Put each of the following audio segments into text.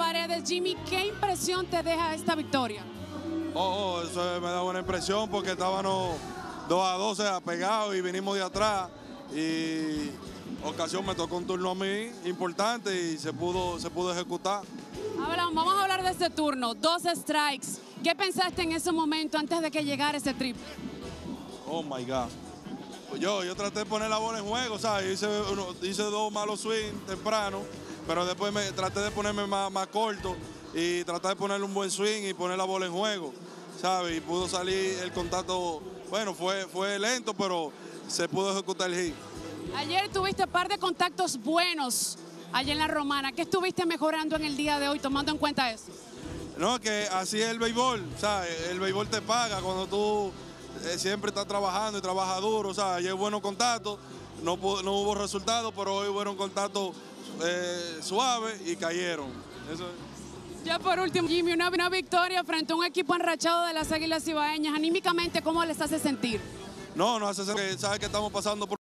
Paredes. Jimmy, ¿qué impresión te deja esta victoria? Eso me da buena impresión porque estábamos 2-12 apegados y vinimos de atrás. Y ocasión me tocó un turno a mí importante y se pudo ejecutar. Vamos a hablar de este turno, 2 strikes. ¿Qué pensaste en ese momento antes de que llegara ese triple? Oh my God. Yo traté de poner la bola en juego, ¿sabes? Hice 2 malos swings temprano, pero después traté de ponerme más corto y traté de ponerle un buen swing y poner la bola en juego, ¿sabes? Y pudo salir el contacto, bueno, fue lento, pero se pudo ejecutar el hit. Ayer tuviste un par de contactos buenos allá en La Romana. ¿Qué estuviste mejorando en el día de hoy, tomando en cuenta eso? No, que así es el béisbol, ¿sabes? El béisbol te paga cuando tú siempre estás trabajando y trabajas duro, ¿sabes? Ayer buenos contactos, no hubo resultados, pero hoy hubo un contacto suave y cayeron. Eso es. Ya por último, Jimmy, una victoria frente a un equipo enrachado de las Águilas Cibaeñas. Anímicamente, ¿cómo les hace sentir? Nos hace sentir que, ¿sabes? Que estamos pasando por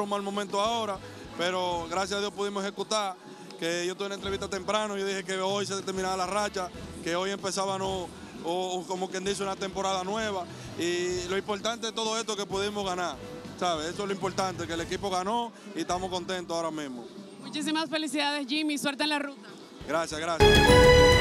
un mal momento ahora, pero gracias a Dios pudimos ejecutar. Que yo tuve una entrevista temprano, yo dije que hoy se terminaba la racha, que hoy empezaba como quien dice, una temporada nueva, y lo importante de todo esto es que pudimos ganar, ¿sabes? Eso es lo importante, que el equipo ganó y estamos contentos ahora mismo. Muchísimas felicidades, Jimmy, suerte en la ruta. Gracias.